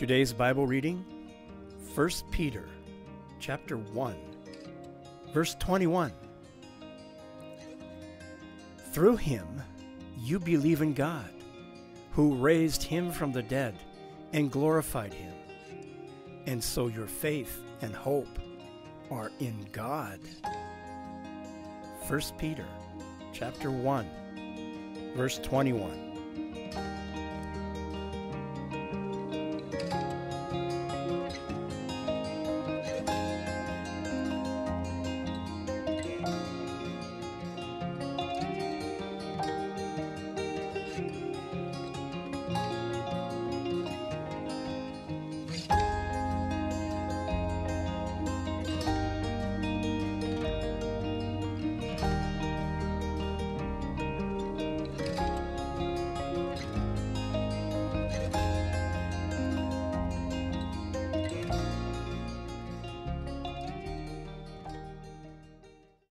Today's Bible reading, 1 Peter chapter 1, verse 21. Through him you believe in God, who raised him from the dead and glorified him. And so your faith and hope are in God. 1 Peter chapter 1, verse 21.